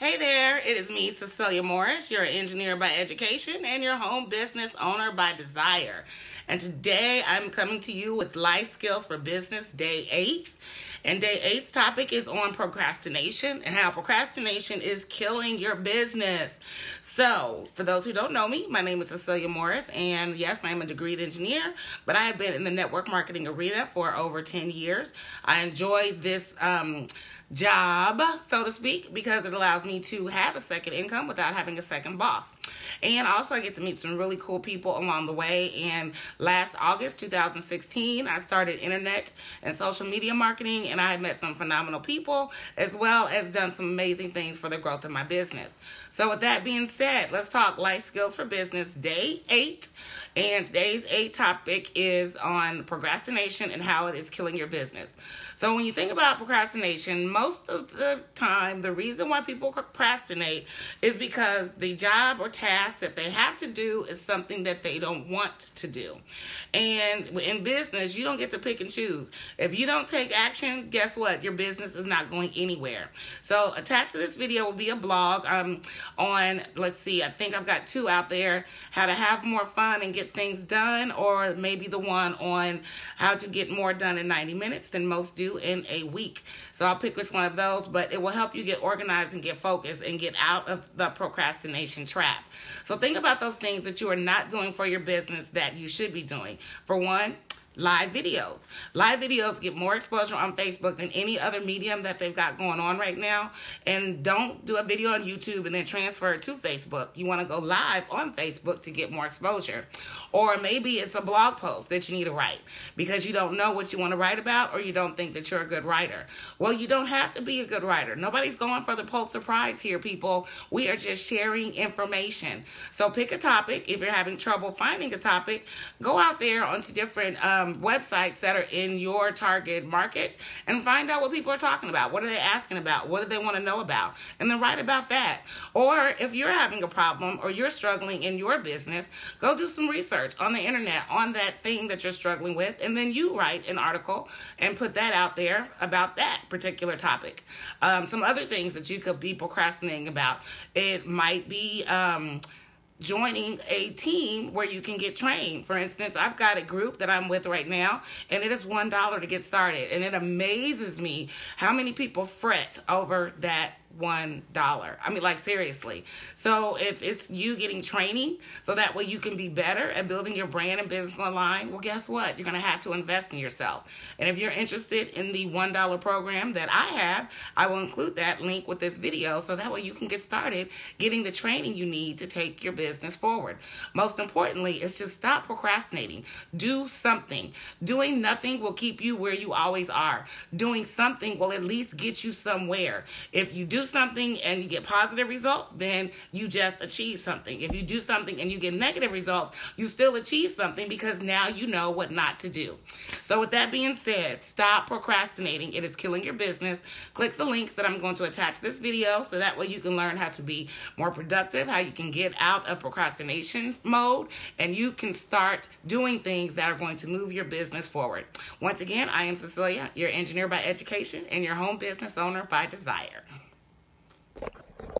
Hey there, it is me, Cecilia Morris, your engineer by education and your home business owner by desire. And today I'm coming to you with Life Skills for Business Day 8. And Day 8's topic is on procrastination and how procrastination is killing your business. So, for those who don't know me, my name is Cecilia Morris, and yes, I am a degreed engineer, but I have been in the network marketing arena for over 10 years. I enjoy this job, so to speak, because it allows me to have a second income without having a second boss. And also, I get to meet some really cool people along the way. And last August 2016, I started internet and social media marketing, and I have met some phenomenal people, as well as done some amazing things for the growth of my business. So with that being said, let's talk Life Skills for Business Day 8. And today's 8 topic is on procrastination and how it is killing your business. So when you think about procrastination, most of the time, the reason why people procrastinate is because the job or task that they have to do is something that they don't want to do. And in business, you don't get to pick and choose. If you don't take action, guess what? Your business is not going anywhere. So attached to this video will be a blog on, let's see, I think I've got 2 out there, how to have more fun and get things done, or maybe the one on how to get more done in 90 minutes than most do in a week. So I'll pick which one of those, but it will help you get organized and get focused and get out of the procrastination trap. So think about those things that you are not doing for your business that you should be doing. For one, live videos. Live videos get more exposure on Facebook than any other medium that they've got going on right now. And don't do a video on YouTube and then transfer it to Facebook. You want to go live on Facebook to get more exposure. Or maybe it's a blog post that you need to write because you don't know what you want to write about or you don't think that you're a good writer. Well, you don't have to be a good writer. Nobody's going for the Pulitzer Prize here, people. We are just sharing information. So pick a topic. If you're having trouble finding a topic, go out there onto different websites that are in your target market and find out what people are talking about. What are they asking about? What do they want to know about? And then write about that. Or if you're having a problem or you're struggling in your business, go do some research on the internet on that thing that you're struggling with, and then you write an article and put that out there about that particular topic. Some other things that you could be procrastinating about, it might be joining a team where you can get trained. For instance, I've got a group that I'm with right now, and it is $1 to get started. And it amazes me how many people fret over that $1. I mean, like, seriously. So if it's you getting training so that way you can be better at building your brand and business online, well, guess what? You're going to have to invest in yourself. And if you're interested in the $1 program that I have, I will include that link with this video so that way you can get started getting the training you need to take your business forward. Most importantly, it's just stop procrastinating. Do something. Doing nothing will keep you where you always are. Doing something will at least get you somewhere. If you do something and you get positive results, then you just achieve something. If you do something and you get negative results, you still achieve something because now you know what not to do. So with that being said, stop procrastinating. It is killing your business. Click the links that I'm going to attach to this video so that way you can learn how to be more productive, how you can get out of procrastination mode, and you can start doing things that are going to move your business forward. Once again, I am Cecilia, your engineer by education and your home business owner by desire.